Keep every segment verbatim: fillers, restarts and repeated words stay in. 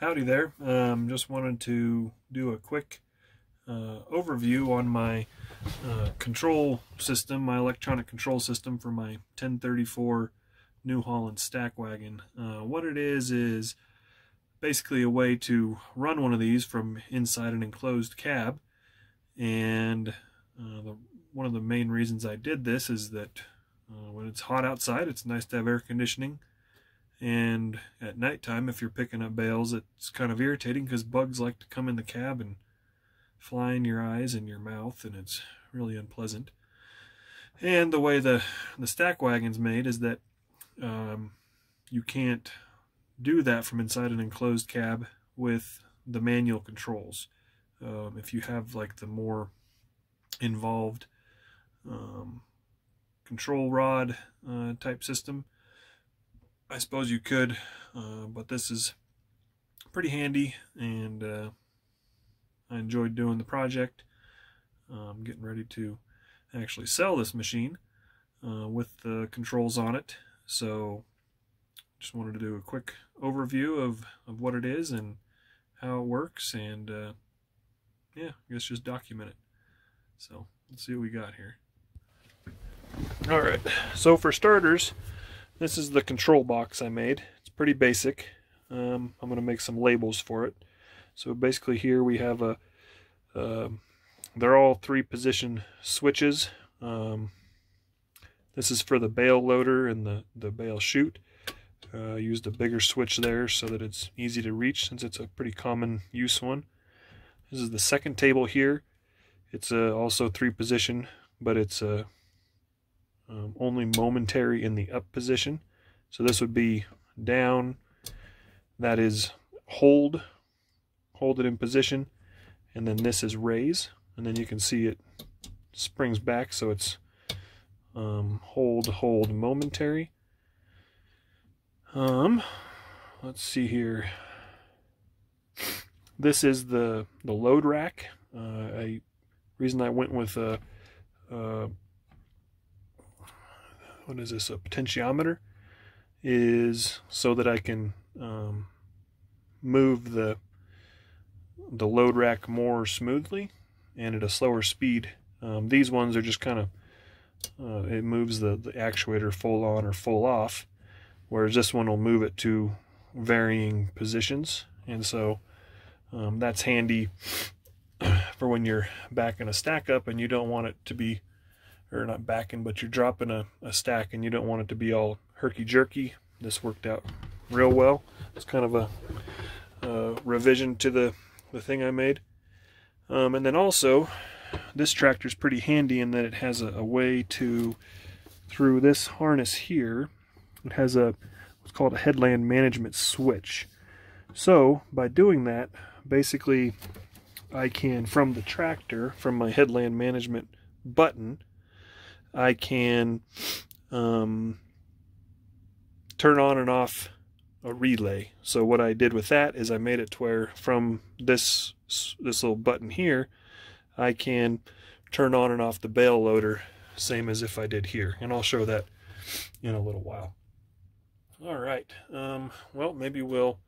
Howdy there, um, just wanted to do a quick uh, overview on my uh, control system, my electronic control system for my ten thirty-four New Holland Stack Wagon. Uh, what it is is basically a way to run one of these from inside an enclosed cab, and uh, the, one of the main reasons I did this is that uh, when it's hot outside it's nice to have air conditioning. And at nighttime, if you're picking up bales, it's kind of irritating because bugs like to come in the cab and fly in your eyes and your mouth, and it's really unpleasant. And the way the, the stack wagon's made is that um, you can't do that from inside an enclosed cab with the manual controls. Um, if you have like the more involved um, control rod uh, type system, I suppose you could, uh, but this is pretty handy, and uh, I enjoyed doing the project. I'm getting ready to actually sell this machine uh, with the controls on it, so just wanted to do a quick overview of, of what it is and how it works, and uh, yeah, I guess just document it. So let's see what we got here. Alright, so for starters, this is the control box I made. It's pretty basic. Um, I'm going to make some labels for it. So basically here we have a, uh, they're all three position switches. Um, this is for the bale loader and the, the bale chute. Uh, I used a bigger switch there so that it's easy to reach since it's a pretty common use one. This is the second table here. It's uh, also three position, but it's a uh, Um, only momentary in the up position. So this would be down, that is hold, hold it in position, and then this is raise, and then you can see it springs back, so it's um, hold, hold, momentary. Um, let's see here. This is the, the load rack. Uh, I, reason I went with a, a What is this, a potentiometer, is so that I can um, move the the load rack more smoothly and at a slower speed. Um, these ones are just kind of uh, it moves the, the actuator full on or full off, whereas this one will move it to varying positions, and so um, that's handy for when you're backing a stack up and you don't want it to be, or not backing, but you're dropping a, a stack and you don't want it to be all herky-jerky. This worked out real well. It's kind of a uh, revision to the, the thing I made. Um, and then also, this tractor is pretty handy in that it has a, a way to, through this harness here, it has a what's called a headland management switch. So by doing that, basically I can, from the tractor, from my headland management button, I can um, turn on and off a relay. So what I did with that is I made it to where from this this little button here, I can turn on and off the bale loader, same as if I did here. And I'll show that in a little while. All right. Um, well, maybe we'll,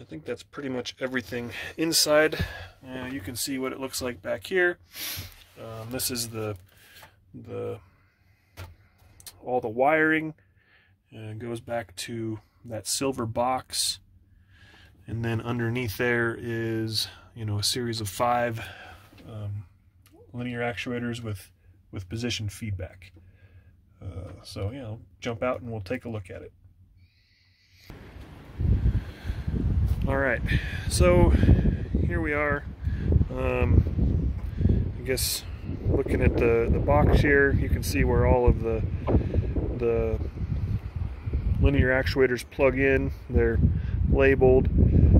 I think that's pretty much everything inside. Uh, you can see what it looks like back here. Um, this is the the all the wiring, uh, goes back to that silver box, and then underneath there is, you know, a series of five um, linear actuators with with position feedback. Uh, so yeah, I'll jump out and we'll take a look at it. All right, so here we are. Um, I guess. Looking at the, the box here, you can see where all of the, the linear actuators plug in. They're labeled.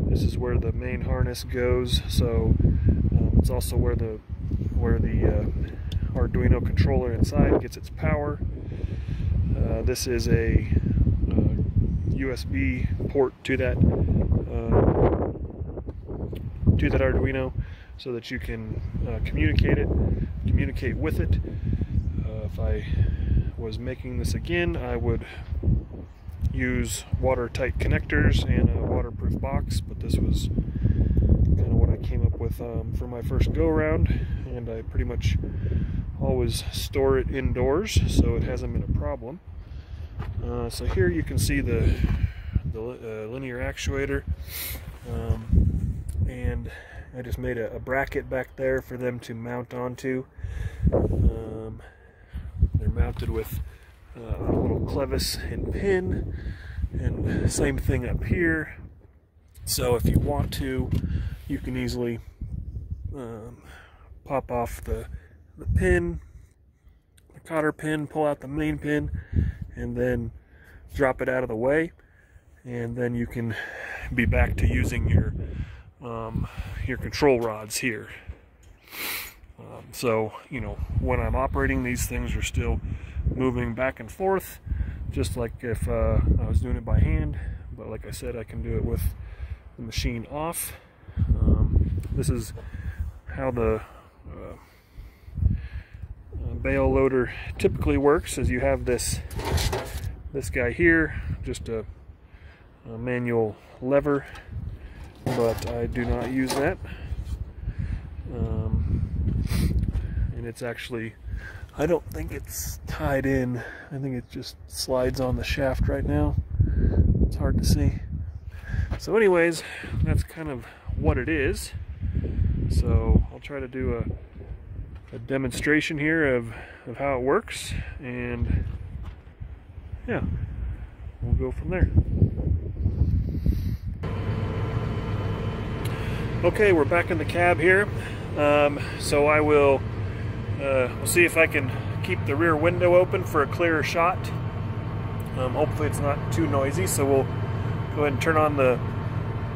This is where the main harness goes. So um, it's also where the where the uh, Arduino controller inside gets its power. Uh, this is a uh, U S B port to that uh, to that Arduino, so that you can uh, communicate it, communicate with it. Uh, if I was making this again, I would use watertight connectors and a waterproof box, but this was kind of what I came up with um, for my first go around, and I pretty much always store it indoors, so it hasn't been a problem. Uh, so here you can see the, the uh, linear actuator, um, and I just made a, a bracket back there for them to mount onto. Um, they're mounted with uh, a little clevis and pin, and same thing up here. So if you want to, you can easily um, pop off the, the pin, the cotter pin, pull out the main pin, and then drop it out of the way, and then you can be back to using your um, your control rods here. Um, so, you know, when I'm operating, these things are still moving back and forth, just like if uh, I was doing it by hand, but like I said, I can do it with the machine off. Um, this is how the uh, bale loader typically works, is you have this this guy here, just a, a manual lever, but I do not use that, um, and it's actually, I don't think it's tied in, I think it just slides on the shaft right now, it's hard to see. So anyways, that's kind of what it is. So I'll try to do a a demonstration here of, of how it works, and yeah, we'll go from there. Okay, we're back in the cab here. Um, so I will uh, we'll see if I can keep the rear window open for a clearer shot. Um, hopefully it's not too noisy, so we'll go ahead and turn on the,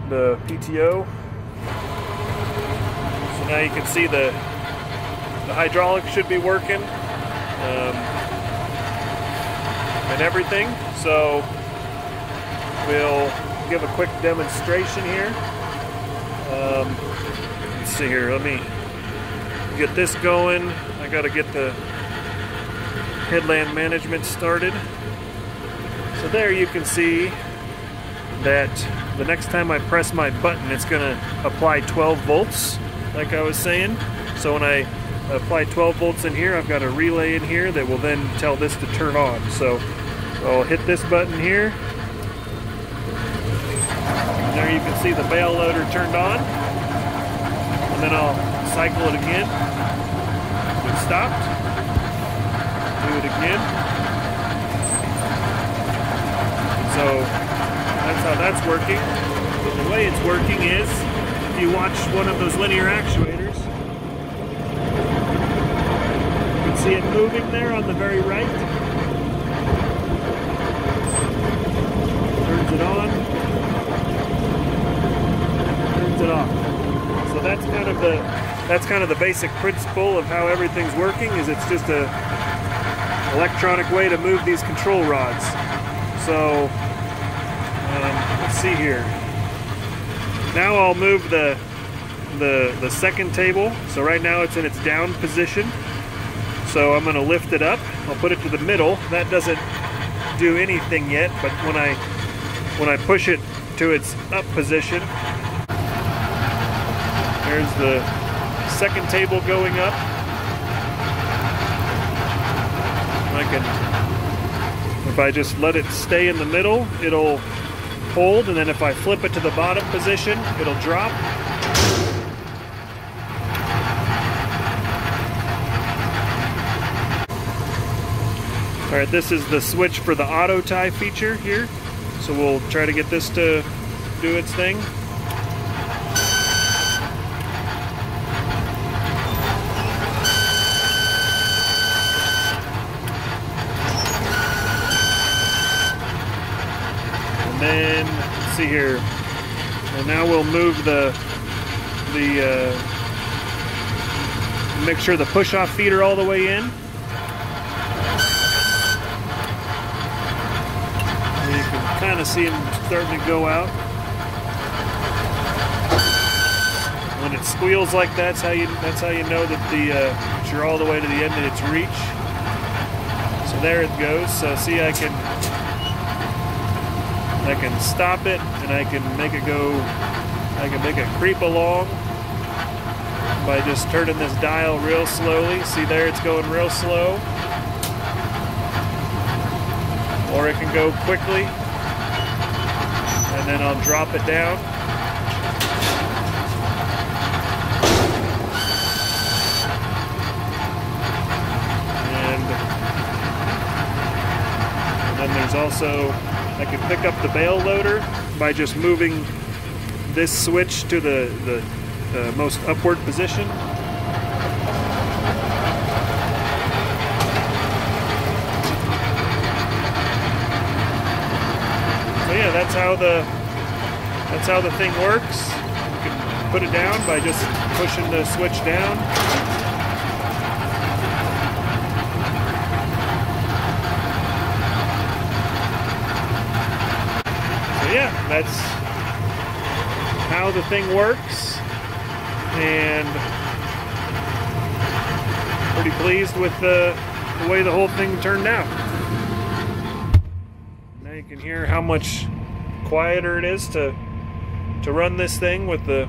the P T O. So now you can see the The hydraulics should be working, um, and everything. So we'll give a quick demonstration here. Um, let's see here. Let me get this going. I got to get the headland management started. So there you can see that the next time I press my button, it's going to apply twelve volts, like I was saying. So when I apply twelve volts in here, I've got a relay in here that will then tell this to turn on. So I'll hit this button here. And there you can see the bale loader turned on. And then I'll cycle it again. It stopped. Do it again. And so that's how that's working. But the way it's working is, if you watch one of those linear actuators, see it moving there on the very right. Turns it on. Turns it off. So that's kind of the that's kind of the basic principle of how everything's working. Is it's just a electronic way to move these control rods. So um, let's see here. Now I'll move the the the second table. So right now it's in its down position. So I'm going to lift it up. I'll put it to the middle. That doesn't do anything yet, but when I when I push it to its up position, there's the second table going up. And I can, if I just let it stay in the middle, it'll hold, and then if I flip it to the bottom position, it'll drop. All right, this is the switch for the auto tie feature here. So we'll try to get this to do its thing. And then, let's see here. And now we'll move the, the uh, make sure the push-off feet are all the way in. Kind of see them starting to go out. When it squeals like that, that's how you that's how you know that the uh, that you're all the way to the end of its reach. So there it goes. So see, I can I can stop it, and I can make it go, I can make it creep along by just turning this dial real slowly. See there, it's going real slow. Or it can go quickly, and then I'll drop it down. And, and then there's also, I can pick up the bail loader by just moving this switch to the, the uh, most upward position. So yeah, that's how the that's how the thing works. You can put it down by just pushing the switch down. Yeah, that's how the thing works, and pretty pleased with the, the way the whole thing turned out. Now you can hear how much quieter it is to to run this thing with the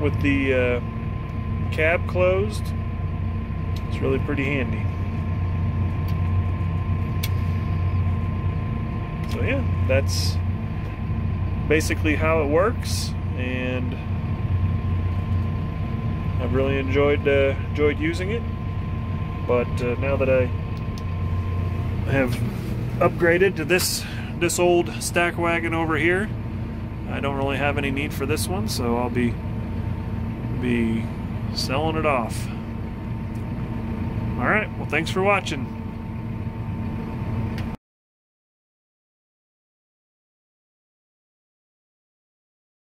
with the uh, cab closed. It's really pretty handy. So yeah, that's basically how it works, and I've really enjoyed uh, enjoyed using it. But uh, now that I have upgraded to this this old stack wagon over here, I don't really have any need for this one, so I'll be be selling it off. All right, well, thanks for watching.